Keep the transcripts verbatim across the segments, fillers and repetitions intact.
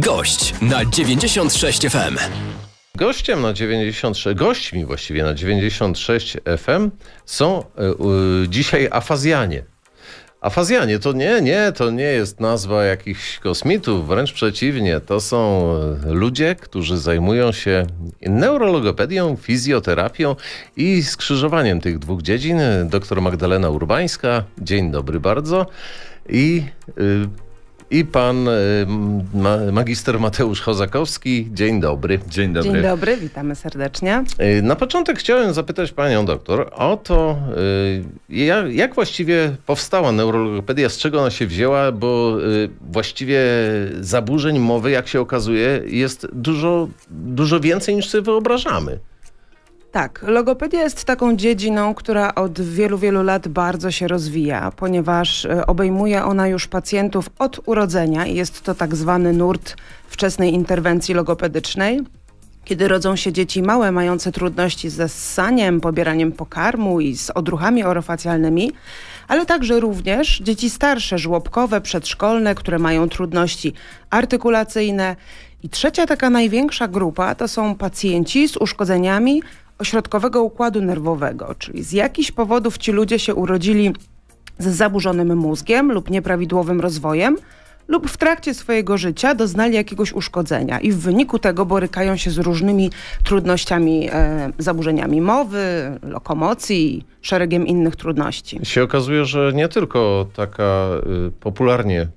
Gość na dziewięćdziesiąt sześć F M. Gościem na dziewięćdziesiąt sześć, gośćmi właściwie na dziewięćdziesiąt sześć F M są yy, dzisiaj Afazjanie. Afazjanie to nie, nie, to nie jest nazwa jakichś kosmitów, wręcz przeciwnie. To są ludzie, którzy zajmują się neurologopedią, fizjoterapią i skrzyżowaniem tych dwóch dziedzin. Doktor Magdalena Urbańska, dzień dobry bardzo. I... Yy, I pan magister Mateusz Hozakowski. Dzień dobry. Dzień dobry. Dzień dobry, witamy serdecznie. Na początek chciałem zapytać panią doktor o to, jak właściwie powstała neurologopedia, z czego ona się wzięła, bo właściwie zaburzeń mowy, jak się okazuje, jest dużo, dużo więcej niż sobie wyobrażamy. Tak, logopedia jest taką dziedziną, która od wielu, wielu lat bardzo się rozwija, ponieważ obejmuje ona już pacjentów od urodzenia i jest to tak zwany nurt wczesnej interwencji logopedycznej. Kiedy rodzą się dzieci małe, mające trudności ze ssaniem, pobieraniem pokarmu i z odruchami orofacjalnymi, ale także również dzieci starsze, żłobkowe, przedszkolne, które mają trudności artykulacyjne. I trzecia taka największa grupa to są pacjenci z uszkodzeniami ośrodkowego układu nerwowego, czyli z jakichś powodów ci ludzie się urodzili z zaburzonym mózgiem lub nieprawidłowym rozwojem lub w trakcie swojego życia doznali jakiegoś uszkodzenia i w wyniku tego borykają się z różnymi trudnościami, e, zaburzeniami mowy, lokomocji, szeregiem innych trudności. Się okazuje, że nie tylko taka y, popularnie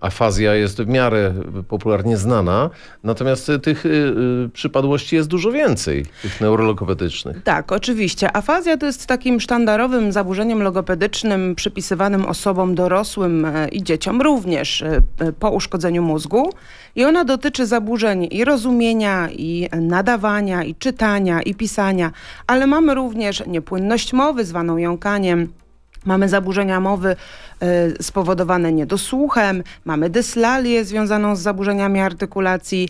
afazja jest w miarę popularnie znana, natomiast tych yy, przypadłości jest dużo więcej, tych neurologopedycznych. Tak, oczywiście. Afazja to jest takim sztandarowym zaburzeniem logopedycznym przypisywanym osobom dorosłym i dzieciom również yy, po uszkodzeniu mózgu i ona dotyczy zaburzeń i rozumienia, i nadawania, i czytania, i pisania, ale mamy również niepłynność mowy zwaną jąkaniem. Mamy zaburzenia mowy y, spowodowane niedosłuchem, mamy dyslalię związaną z zaburzeniami artykulacji.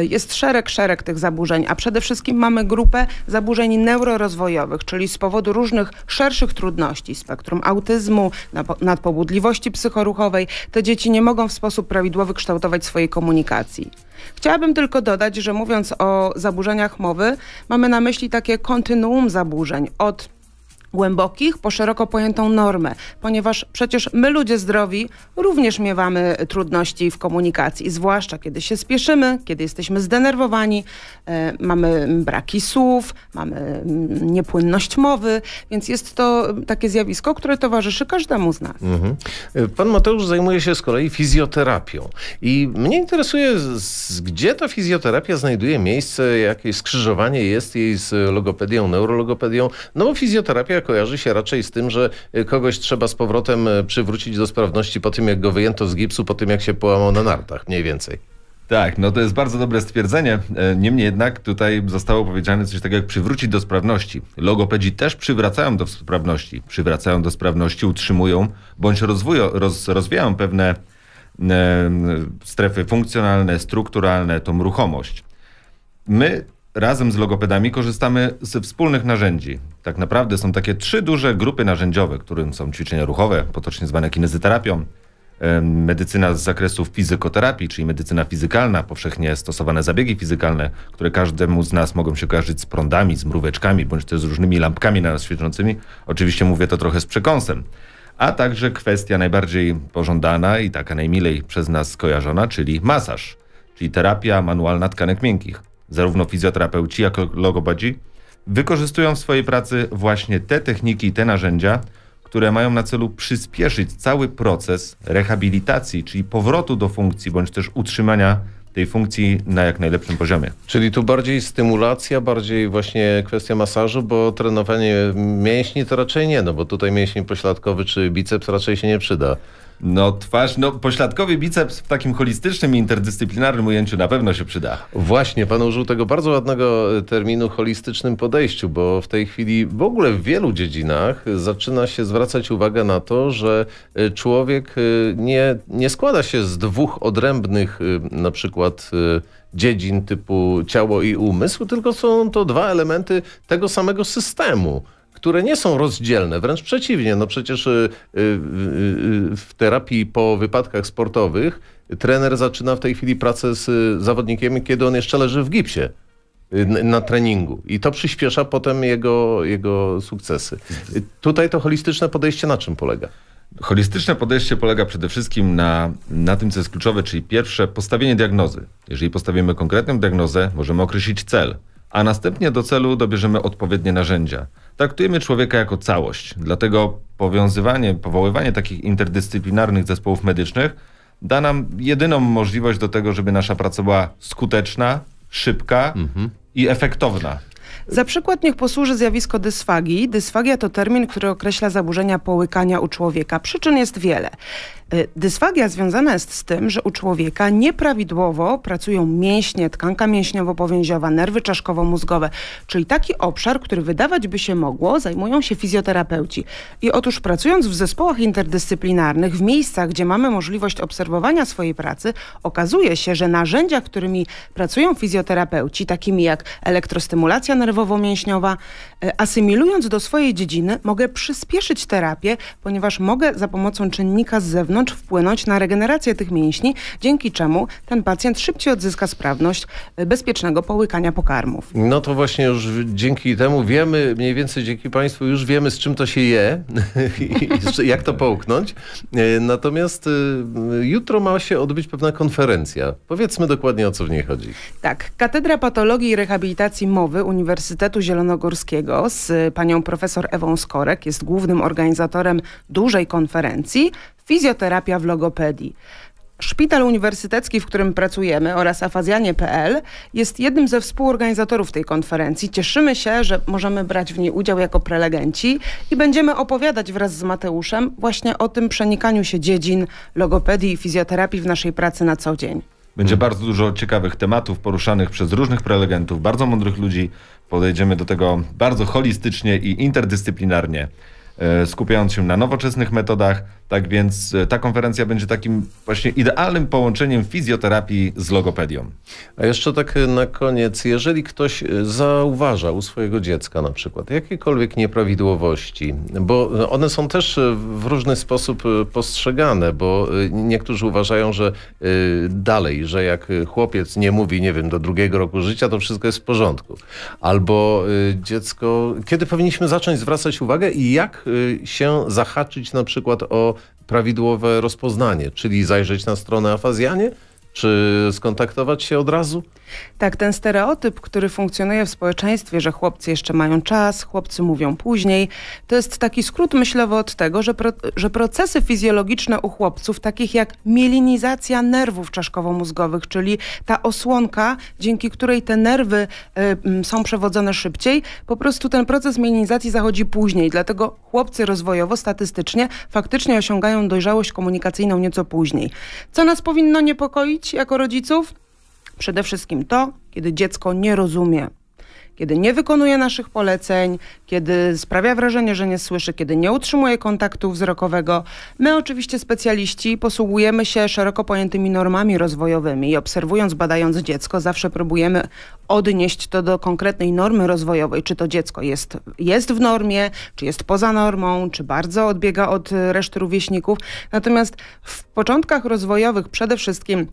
Y, jest szereg, szereg tych zaburzeń, a przede wszystkim mamy grupę zaburzeń neurorozwojowych, czyli z powodu różnych szerszych trudności, spektrum autyzmu, nadpobudliwości psychoruchowej. Te dzieci nie mogą w sposób prawidłowy kształtować swojej komunikacji. Chciałabym tylko dodać, że mówiąc o zaburzeniach mowy, mamy na myśli takie kontynuum zaburzeń od głębokich po szeroko pojętą normę, ponieważ przecież my, ludzie zdrowi, również miewamy trudności w komunikacji, zwłaszcza kiedy się spieszymy, kiedy jesteśmy zdenerwowani, e, mamy braki słów, mamy niepłynność mowy, więc jest to takie zjawisko, które towarzyszy każdemu z nas. Mhm. Pan Mateusz zajmuje się z kolei fizjoterapią i mnie interesuje, z, gdzie ta fizjoterapia znajduje miejsce, jakie skrzyżowanie jest jej z logopedią, neurologopedią, no bo fizjoterapia kojarzy się raczej z tym, że kogoś trzeba z powrotem przywrócić do sprawności po tym, jak go wyjęto z gipsu, po tym, jak się połamał na nartach, mniej więcej. Tak, no to jest bardzo dobre stwierdzenie. Niemniej jednak tutaj zostało powiedziane coś takiego jak przywrócić do sprawności. Logopedzi też przywracają do sprawności. Przywracają do sprawności, utrzymują bądź rozwują, roz, rozwijają pewne e, strefy funkcjonalne, strukturalne, tą ruchomość. My razem z logopedami korzystamy ze wspólnych narzędzi. Tak naprawdę są takie trzy duże grupy narzędziowe, którym są ćwiczenia ruchowe, potocznie zwane kinezyterapią, medycyna z zakresu fizykoterapii, czyli medycyna fizykalna, powszechnie stosowane zabiegi fizykalne, które każdemu z nas mogą się kojarzyć z prądami, z mróweczkami, bądź też z różnymi lampkami na nas świecącymi. Oczywiście mówię to trochę z przekąsem. A także kwestia najbardziej pożądana i taka najmilej przez nas kojarzona, czyli masaż, czyli terapia manualna tkanek miękkich. Zarówno fizjoterapeuci, jak i logopedzi wykorzystują w swojej pracy właśnie te techniki i te narzędzia, które mają na celu przyspieszyć cały proces rehabilitacji, czyli powrotu do funkcji, bądź też utrzymania tej funkcji na jak najlepszym poziomie. Czyli tu bardziej stymulacja, bardziej właśnie kwestia masażu, bo trenowanie mięśni to raczej nie, no bo tutaj mięsień pośladkowy czy biceps raczej się nie przyda. No twarz, no pośladkowy biceps w takim holistycznym i interdyscyplinarnym ujęciu na pewno się przyda. Właśnie, pan użył tego bardzo ładnego terminu, holistycznym podejściu, bo w tej chwili w ogóle w wielu dziedzinach zaczyna się zwracać uwagę na to, że człowiek nie, nie składa się z dwóch odrębnych na przykład dziedzin typu ciało i umysł, tylko są to dwa elementy tego samego systemu, które nie są rozdzielne, wręcz przeciwnie. No przecież w terapii po wypadkach sportowych trener zaczyna w tej chwili pracę z zawodnikiem, kiedy on jeszcze leży w gipsie na treningu i to przyspiesza potem jego, jego sukcesy. Tutaj to holistyczne podejście na czym polega? Holistyczne podejście polega przede wszystkim na, na tym, co jest kluczowe, czyli pierwsze postawienie diagnozy. Jeżeli postawimy konkretną diagnozę, możemy określić cel, a następnie do celu dobierzemy odpowiednie narzędzia. Traktujemy człowieka jako całość, dlatego powiązywanie, powoływanie takich interdyscyplinarnych zespołów medycznych da nam jedyną możliwość do tego, żeby nasza praca była skuteczna, szybka mhm. i efektowna. Za przykład niech posłuży zjawisko dysfagii. Dysfagia to termin, który określa zaburzenia połykania u człowieka. Przyczyn jest wiele. Dysfagia związana jest z tym, że u człowieka nieprawidłowo pracują mięśnie, tkanka mięśniowo-powięziowa, nerwy czaszkowo-mózgowe, czyli taki obszar, który wydawać by się mogło, zajmują się fizjoterapeuci. I otóż pracując w zespołach interdyscyplinarnych, w miejscach, gdzie mamy możliwość obserwowania swojej pracy, okazuje się, że narzędzia, którymi pracują fizjoterapeuci, takimi jak elektrostymulacja nerwowo-mięśniowa, asymilując do swojej dziedziny, mogę przyspieszyć terapię, ponieważ mogę za pomocą czynnika z zewnątrz wpłynąć na regenerację tych mięśni, dzięki czemu ten pacjent szybciej odzyska sprawność bezpiecznego połykania pokarmów. No to właśnie już dzięki temu wiemy, mniej więcej dzięki Państwu już wiemy, z czym to się je i jak to połknąć. Natomiast jutro ma się odbyć pewna konferencja. Powiedzmy dokładnie, o co w niej chodzi. Tak. Katedra Patologii i Rehabilitacji Mowy Uniwersytetu Zielonogórskiego z panią profesor Ewą Skorek jest głównym organizatorem dużej konferencji Fizjoterapia w logopedii. Szpital Uniwersytecki, w którym pracujemy, oraz Afazjanie kropka pe el jest jednym ze współorganizatorów tej konferencji. Cieszymy się, że możemy brać w niej udział jako prelegenci i będziemy opowiadać wraz z Mateuszem właśnie o tym przenikaniu się dziedzin logopedii i fizjoterapii w naszej pracy na co dzień. Będzie bardzo dużo ciekawych tematów poruszanych przez różnych prelegentów, bardzo mądrych ludzi. Podejdziemy do tego bardzo holistycznie i interdyscyplinarnie, skupiając się na nowoczesnych metodach. Tak więc ta konferencja będzie takim właśnie idealnym połączeniem fizjoterapii z logopedią. A jeszcze tak na koniec, jeżeli ktoś zauważa u swojego dziecka na przykład jakiekolwiek nieprawidłowości, bo one są też w różny sposób postrzegane, bo niektórzy uważają, że dalej, że jak chłopiec nie mówi, nie wiem, do drugiego roku życia, to wszystko jest w porządku. Albo dziecko, kiedy powinniśmy zacząć zwracać uwagę i jak się zahaczyć na przykład o prawidłowe rozpoznanie, czyli zajrzeć na stronę Afazjanie, czy skontaktować się od razu? Tak, ten stereotyp, który funkcjonuje w społeczeństwie, że chłopcy jeszcze mają czas, chłopcy mówią później, to jest taki skrót myślowy od tego, że, pro, że procesy fizjologiczne u chłopców, takich jak mielinizacja nerwów czaszkowo-mózgowych, czyli ta osłonka, dzięki której te nerwy y, są przewodzone szybciej, po prostu ten proces mielinizacji zachodzi później, dlatego chłopcy rozwojowo, statystycznie, faktycznie osiągają dojrzałość komunikacyjną nieco później. Co nas powinno niepokoić jako rodziców? Przede wszystkim to, kiedy dziecko nie rozumie, kiedy nie wykonuje naszych poleceń, kiedy sprawia wrażenie, że nie słyszy, kiedy nie utrzymuje kontaktu wzrokowego. My oczywiście specjaliści posługujemy się szeroko pojętymi normami rozwojowymi i obserwując, badając dziecko, zawsze próbujemy odnieść to do konkretnej normy rozwojowej. Czy to dziecko jest, jest w normie, czy jest poza normą, czy bardzo odbiega od reszty rówieśników. Natomiast w początkach rozwojowych przede wszystkim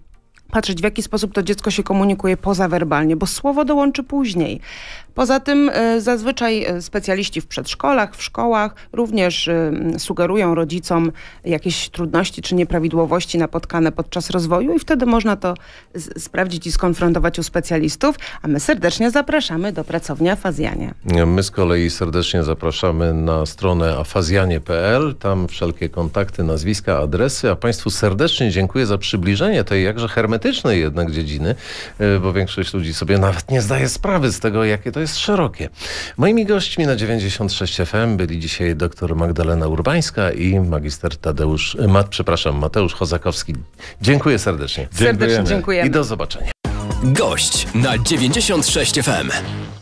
patrzeć, w jaki sposób to dziecko się komunikuje pozawerbalnie, bo słowo dołączy później. Poza tym y, zazwyczaj specjaliści w przedszkolach, w szkołach również y, sugerują rodzicom jakieś trudności czy nieprawidłowości napotkane podczas rozwoju i wtedy można to sprawdzić i skonfrontować u specjalistów, a my serdecznie zapraszamy do pracowni Afazjanie. My z kolei serdecznie zapraszamy na stronę afazjanie kropka pe el, tam wszelkie kontakty, nazwiska, adresy, a Państwu serdecznie dziękuję za przybliżenie tej jakże hermetycznej jednak dziedziny, bo większość ludzi sobie nawet nie zdaje sprawy z tego, jakie to jest szerokie. Moimi gośćmi na dziewięćdziesiąt sześć ef em byli dzisiaj doktor Magdalena Urbańska i magister Tadeusz, mat, przepraszam, Mateusz Hozakowski. Dziękuję serdecznie. Serdecznie dziękujemy. I do zobaczenia. Gość na dziewięćdziesiąt sześć ef em.